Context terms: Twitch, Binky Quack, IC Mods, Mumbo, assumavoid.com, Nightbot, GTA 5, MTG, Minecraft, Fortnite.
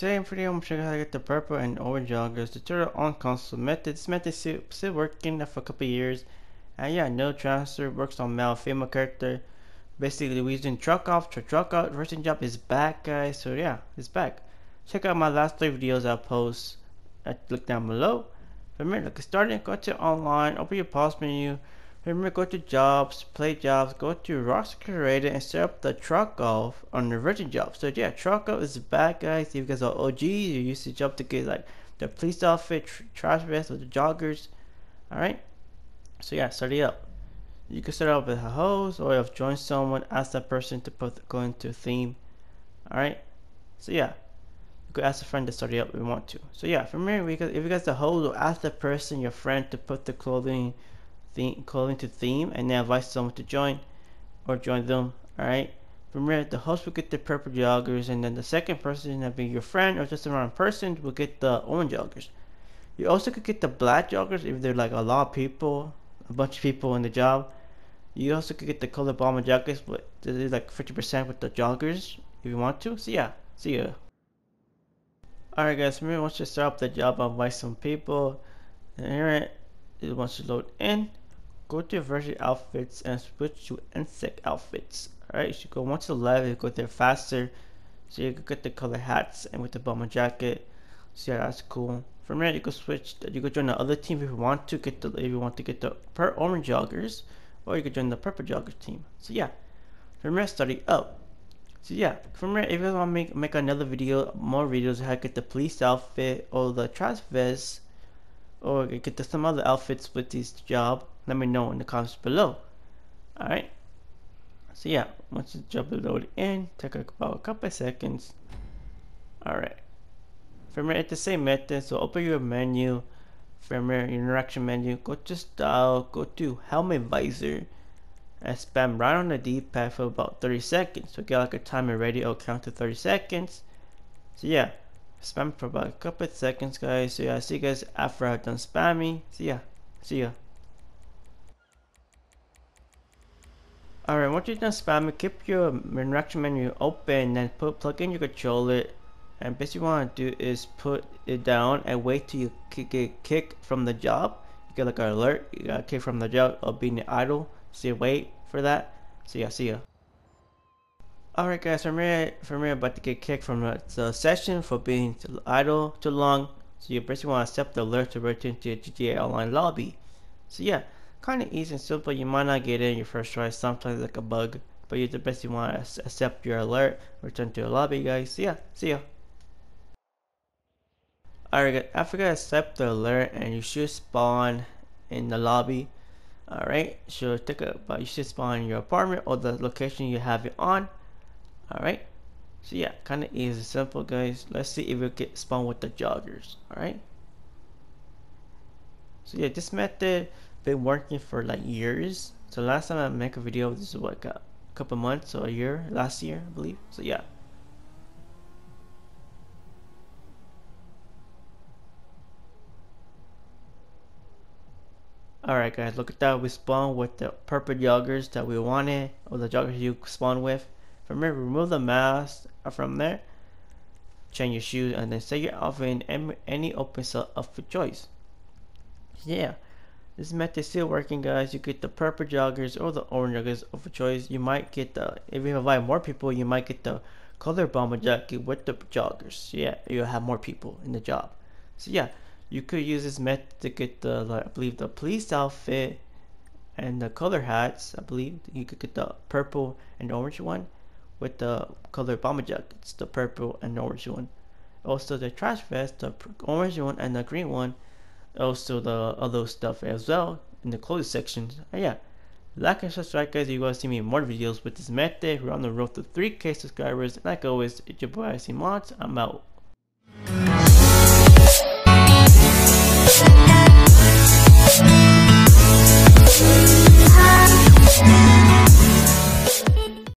Today in video I'm showing you how to get the purple and orange joggers tutorial on console method. This method is still working for a couple years. And yeah, no transfer, works on male, female character. Basically we're doing truck out, version job is back guys, so yeah, it's back. Check out my last 3 videos I'll post at the link down below. Remember, get started, go to online, open your pause menu. Remember, go to jobs, play jobs, go to Rockstar Creator and set up the truck golf on the virgin job. So yeah, truck golf is back guys. If you guys are OGs, you used to job to get like the police outfit, trash vest, or the joggers. Alright, so yeah, start it up. You can start up with a host, or if join someone, ask that person to go into theme. Alright, so yeah, you could ask a friend to start it up if you want to. So yeah, from here, if you guys are host, or ask the person, your friend, to put the clothing to theme and then invite someone to join or join them. Alright, from here the host will get the purple joggers, and then the second person, that being your friend or just a random person, will get the orange joggers. You also could get the black joggers if they're like a lot of people, a bunch of people in the job. You also could get the color bomber joggers, but this is like 50% with the joggers if you want to. So yeah, see ya. Alright guys, from here once you start up the job, I'll invite some people, and here it wants to load in. Go to version outfits and switch to insect outfits. Alright, you should go once to the left and go there faster, so you can get the color hats and with the bomber jacket. So yeah, that's cool. From there, you can switch. You can join the other team if you want to get the per orange joggers, or you can join the purple jogger team. So yeah, from there, starting up. So yeah, from there, if you guys want to make another video, more videos how to get the police outfit or the trash vest, or you get some other outfits with this job, let me know in the comments below. Alright, so yeah, once the job is loaded in, take about a couple of seconds. Alright, from here, it's the same method, so open your menu. From here, your interaction menu, go to style, go to helmet visor, and spam right on the D-pad for about 30 seconds. So get like a timer ready, it'll count to 30 seconds. So yeah, spam for about a couple of seconds guys. So yeah, I'll see you guys after I've done spamming. So yeah, see ya. Alright, once you're done spamming, keep your interaction menu open and plug in your controller, and basically what you want to do is put it down and wait till you get kicked from the job. You get like an alert, you got kicked from the job of being idle, so you wait for that. So yeah, see ya. Alright guys, from here about to get kicked from the session for being idle too long. So you basically want to accept the alert to return to your GTA Online lobby. So yeah, kind of easy and simple. You might not get in your first try, sometimes like a bug, but you basically want to accept your alert, return to your lobby guys. So yeah, see ya. Alright guys, after you accept the alert, and you should spawn in the lobby. Alright, so you should spawn in your apartment or the location you have it on. Alright, so yeah, kind of easy and simple guys. Let's see if we get spawned with the joggers. Alright, so yeah, this method been working for like years. So last time I make a video, this is what, like a couple months or a year, last year I believe. So yeah, alright guys, look at that, we spawned with the purple joggers that we wanted, or the joggers you spawn with. From here, remove the mask from there, change your shoes, and then set your outfit in any open cell of your choice. Yeah, this method is still working guys. You get the purple joggers or the orange joggers of your choice. You might get the, if you invite more people, you might get the color bomber jacket with the joggers. Yeah, you'll have more people in the job. So yeah, you could use this method to get the, like, I believe the police outfit and the color hats. I believe you could get the purple and orange one with the color bomber jackets, the purple and orange one. Also the trash vest, the orange one and the green one. Also the other stuff as well in the clothing section. Oh yeah, like and subscribe guys if you guys see me more videos with this method. We're on the road to 3K subscribers, and like always, it's your boy IC Mods. I'm out.